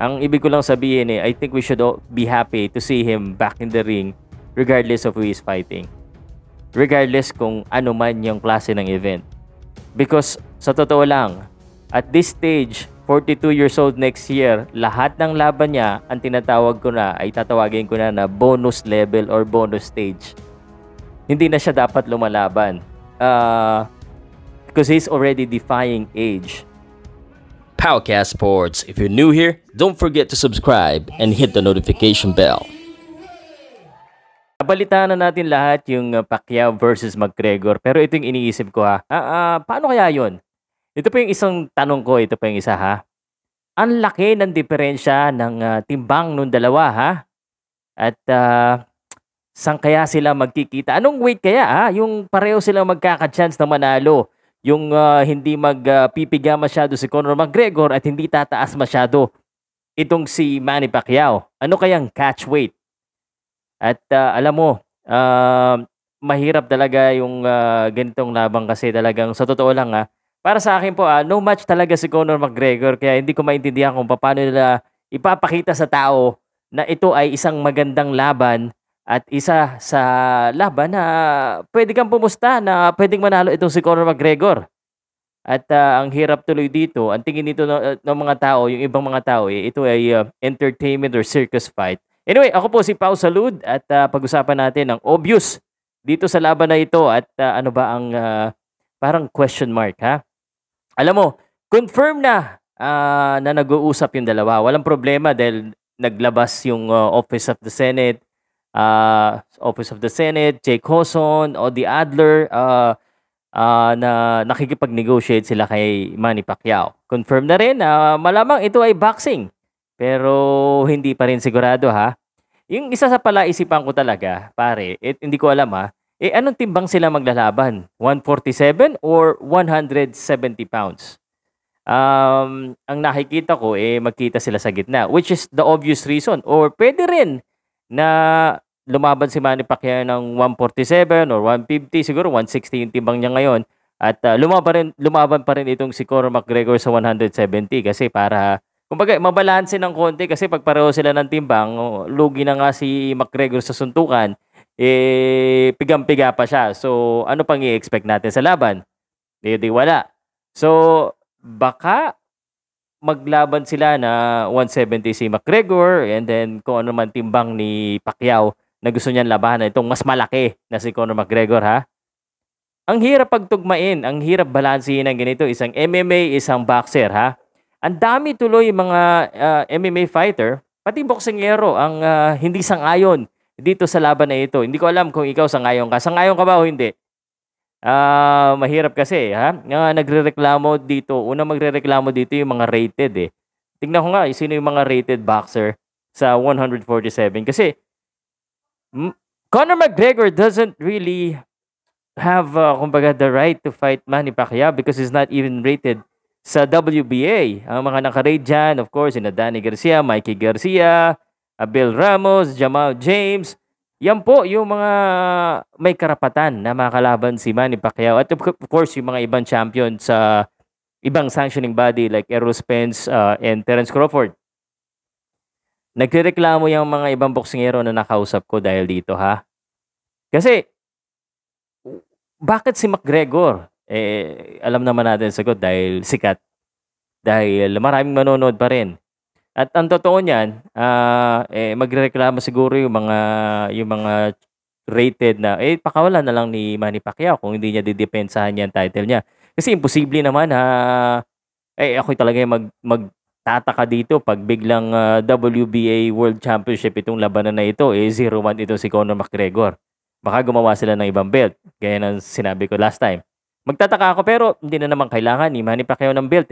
Ang ibig ko lang sabihin I think we should all be happy to see him back in the ring regardless of who he's fighting. Regardless kung ano man yung klase ng event. Because sa totoo lang, at this stage, 42 years old next year, lahat ng laban niya, ang tinatawag ko na, ay tatawagin ko na bonus level or bonus stage. Hindi na siya dapat lumalaban. Because he's already defying age. Powcast Sports. If you're new here, don't forget to subscribe and hit the notification bell. Nabalitaan na natin lahat yung Pacquiao versus McGregor. Pero ito yung iniisip ko ha. Paano kaya yun? Ito pa yung isang tanong ko. Ito pa yung isa ha. Ang laki ng diferensya ng timbang nung dalawa ha. At saan kaya sila magkikita? Anong weight kaya ha? Yung pareho sila magkakachance na manalo. Yung hindi magpipiga masyado si Conor McGregor at hindi tataas masyado itong si Manny Pacquiao. Ano kayang catch weight? At alam mo, mahirap talaga yung ganitong labang kasi talagang sa totoo lang ha. Para sa akin po, no match talaga si Conor McGregor kaya hindi ko maintindihan kung paano nila ipapakita sa tao na ito ay isang magandang laban at isa sa laban na pwede kang pumusta na pwedeng manalo itong si Conor McGregor. At ang hirap tuloy dito, ang tingin nito ng mga tao, yung ibang mga tao, ito ay entertainment or circus fight. Anyway, ako po si Pao Salud at pag-usapan natin ang obvious dito sa laban na ito at ano ba ang parang question mark ha? Alam mo, confirm na na nag-uusap yung dalawa. Walang problema dahil naglabas yung Office of the Senate, Jake Hoson, o the Adler na nakikipag-negotiate sila kay Manny Pacquiao. Confirm na rin na malamang ito ay boxing. Pero hindi pa rin sigurado ha. Yung isa sa palaisipan ko talaga, pare, hindi ko alam ha. Anong timbang sila maglalaban? 147 or 170 pounds? Ang nakikita ko magkita sila sa gitna, which is the obvious reason. Or pwede rin na lumaban si Manny Pacquiao ng 147 or 150, siguro 160 yung timbang niya ngayon. At lumaban pa rin itong si Conor McGregor sa 170 kasi para, kumbaga, mabalanse ng konti kasi pag pareho sila ng timbang, lugi na nga si McGregor sa suntukan, pigang-piga pa siya. So, ano pang i-expect natin sa laban? Di wala. So, baka maglaban sila na 170 si McGregor and then kung ano man timbang ni Pacquiao na gusto niyan labanan itong mas malaki na si Conor McGregor ha. Ang hirap pagtugmain, ang hirap balansehin ng ganito, isang MMA, isang boxer ha. Ang dami tuloy mga MMA fighter, pati boksingero ang hindi sang-ayon dito sa laban na ito. Hindi ko alam kung ikaw sang-ayon ka. Sang-ayon ka ba o hindi? Mahirap kasi ha. Nagrereklamo dito. Unang magrereklamo dito yung mga rated eh. Tingnan ko nga sino yung mga rated boxer sa 147 kasi Conor McGregor doesn't really have kumbaga the right to fight Manny Pacquiao because he's not even rated sa WBA. Ang mga naka-rate dyan, of course, sina Danny Garcia, Mikey Garcia, Abel Ramos, Jamal James. Yan po yung mga may karapatan na makalaban si Manny Pacquiao. At of course, yung mga ibang champion sa ibang sanctioning body like Errol Spence and Terence Crawford. Nagrereklamo yung mga ibang boksingero na nakausap ko dahil dito ha. Kasi, bakit si McGregor? Alam naman natin ang sagot dahil sikat. Dahil maraming manonood pa rin. At ang totoo niyan, magrereklamo siguro yung mga rated na pakawalan na lang ni Manny Pacquiao kung hindi niya didepensahan yan title niya. Kasi imposible naman ha. Ako talaga magtataka dito pag biglang WBA World Championship itong labanan na ito, 0-1 ito si Conor McGregor. Baka gumawa sila ng ibang belt. Gaya ng sinabi ko last time. Magtataka ako pero hindi na naman kailangan ni Manny Pacquiao ng belt .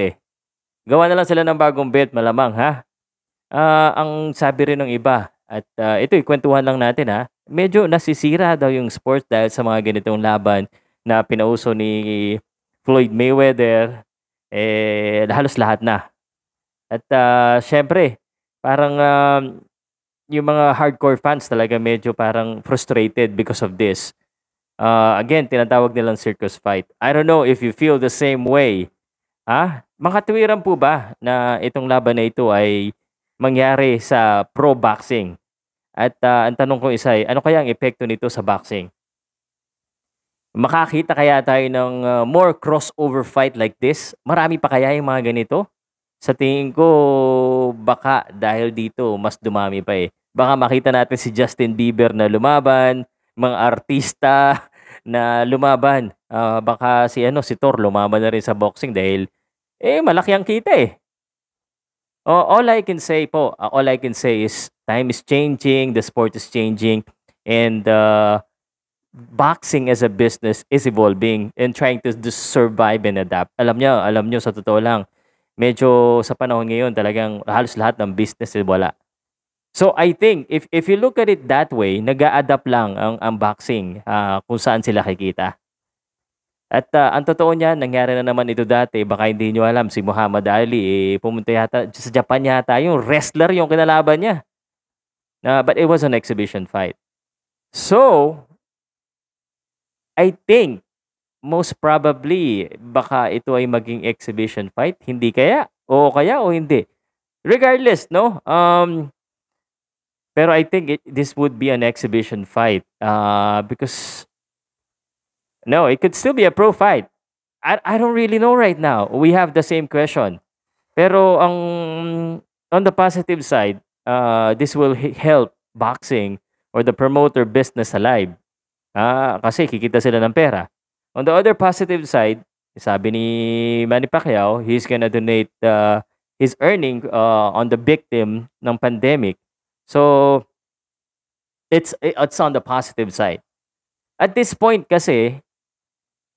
Gawa na lang sila ng bagong belt malamang ha. Ang sabi rin ng iba at ito ikwentuhan lang natin ha, medyo nasisira daw yung sports dahil sa mga ganitong laban na pinauso ni Floyd Mayweather halos lahat na at syempre parang yung mga hardcore fans talaga medyo parang frustrated because of this. Again, tinatawag nilang circus fight. I don't know if you feel the same way. Makatuwiran po ba na itong laban na ito ay mangyari sa pro boxing? At ang tanong ko isa ay, ano kaya ang epekto nito sa boxing? Makakita kaya tayo ng more crossover fight like this? Marami pa kaya yung mga ganito? Sa tingin ko, baka dahil dito, mas dumami pa eh. Baka makita natin si Justin Bieber na lumaban, mga artista na lumaban. Baka si Thor lumaban na rin sa boxing dahil malaki ang kita eh. All I can say is time is changing, the sport is changing, and boxing as a business is evolving and trying to survive and adapt. Alam nyo, sa totoo lang, medyo sa panahon ngayon talagang halos lahat ng business ay wala. So I think if you look at it that way, nag-a-adapt lang ang boxing kung saan sila kikita. At ang totoo niyan, nangyari na naman ito dati, baka hindi niyo alam, si Muhammad Ali pumunta yata sa Japan yata, yung wrestler yung kinalaban niya. But it was an exhibition fight. So I think most probably, baka ito ay maging exhibition fight. Hindi kaya? Oo kaya o hindi? Regardless, no? Pero I think this would be an exhibition fight. Because, no, it could still be a pro fight. I don't really know right now. We have the same question. Pero on the positive side, this will help boxing or the promoter business alive. Kasi kikita sila ng pera. On the other positive side, sabi ni Manny Pacquiao, he's gonna donate his earning on the victim ng pandemic. So, it's on the positive side. At this point kasi,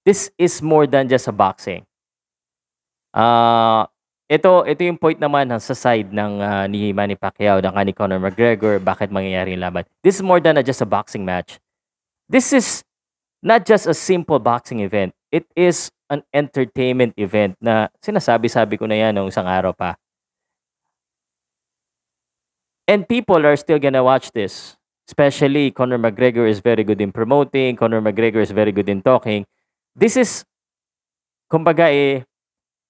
this is more than just a boxing. Ito yung point naman sa side ng ni Manny Pacquiao, ni Conor McGregor, bakit mangyayari yung laban. This is more than just a boxing match. This is not just a simple boxing event. It is an entertainment event na sinasabi-sabi ko na yan noong isang araw pa. And people are still gonna watch this. Especially, Conor McGregor is very good in promoting. Conor McGregor is very good in talking. This is, kumbaga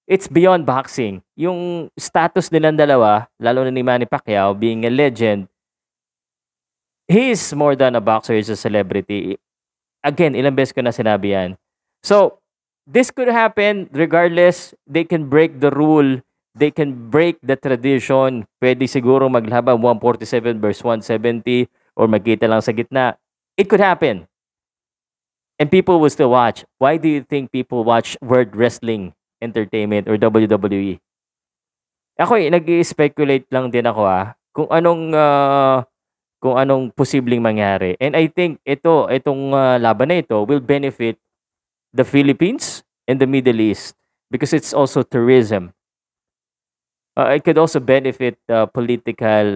it's beyond boxing. Yung status nilang dalawa, lalo na ni Manny Pacquiao, being a legend, he is more than a boxer, he's a celebrity. Again, ilang beses ko na sinabi yan. So, this could happen regardless. They can break the rule. They can break the tradition. Pwede siguro maglaban 147 versus 170 or magkita lang sa gitna. It could happen. And people will still watch. Why do you think people watch World Wrestling Entertainment or WWE? Ako nag-speculate lang din ako kung anong... kung anong posibleng mangyari. And I think itong laban na ito will benefit the Philippines and the Middle East because it's also tourism. It could also benefit political,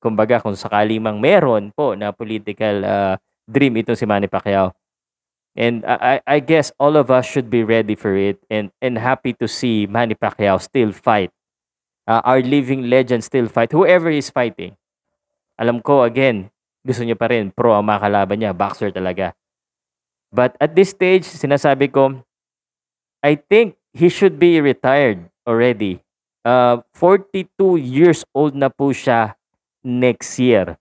kumbaga kung sakali mang meron po na political dream itong si Manny Pacquiao. And I guess all of us should be ready for it and happy to see Manny Pacquiao still fight. Our living legend still fight, whoever is fighting. Alam ko, again, gusto niya pa rin. Pro ang makalaban niya. Boxer talaga. But at this stage, sinasabi ko, I think he should be retired already. 42 years old na po siya next year.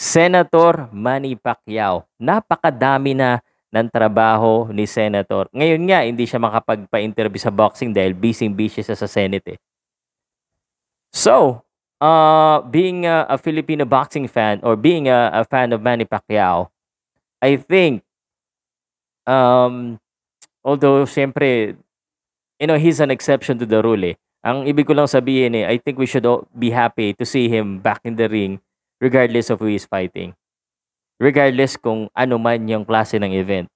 Senator Manny Pacquiao. Napakadami na ng trabaho ni Senator. Ngayon nga, hindi siya makapagpa-interview sa boxing dahil busy siya sa Senate. So, being a Filipino boxing fan or being a fan of Manny Pacquiao, I think, although siyempre, he's an exception to the rule. Ang ibig ko lang sabihin I think we should all be happy to see him back in the ring regardless of who he's fighting. Regardless kung ano man yung klase ng event.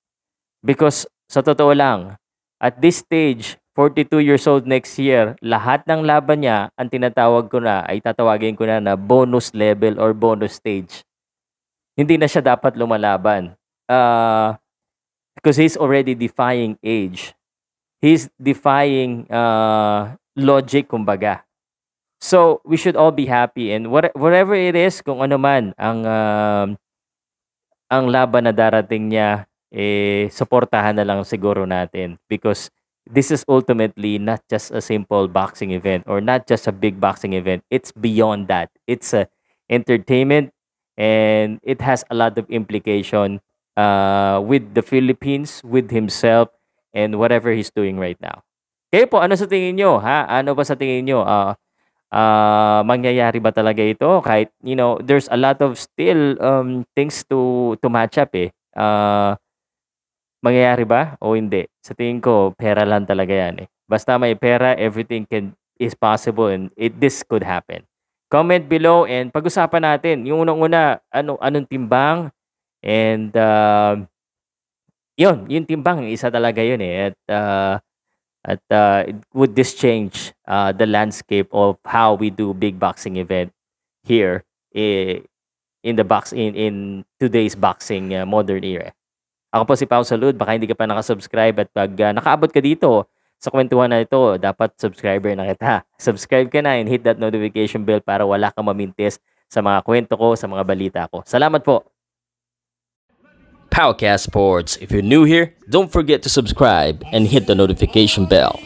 Because sa totoo lang, at this stage, 42 years old next year, lahat ng laban niya, ang tinatawag ko na, ay tatawagin ko na bonus level or bonus stage. Hindi na siya dapat lumalaban. Because he's already defying age. He's defying logic, kumbaga. So, we should all be happy. And whatever it is, kung ano man, ang laban na darating niya, suportahan na lang siguro natin. Because this is ultimately not just a simple boxing event or not just a big boxing event. It's beyond that. It's entertainment, and it has a lot of implication with the Philippines, with himself, and whatever he's doing right now. Kayo po, ano sa tingin nyo? Ha? Ano ba sa tingin nyo? Mangyayari ba talaga ito? Kahit, you know, there's a lot of still things to match up eh. Mangyayari ba o hindi? Sa tingin ko, pera lang talaga yan eh. Basta may pera, everything is possible, and this could happen. Comment below and pag-usapan natin. Yung unang-una, anong timbang? And yun, yung timbang, isa talaga yun eh. At would this change the landscape of how we do big boxing event here in today's boxing modern era? Ako po si Pao Salud. Baka hindi ka pa nakasubscribe, at pag nakaabot ka dito sa kwentuhan na ito, dapat subscriber na kita. Subscribe ka na and hit that notification bell para wala kang mamintis sa mga kwento ko, sa mga balita ko. Salamat po! Powcast Sports. If you're new here, don't forget to subscribe and hit the notification bell.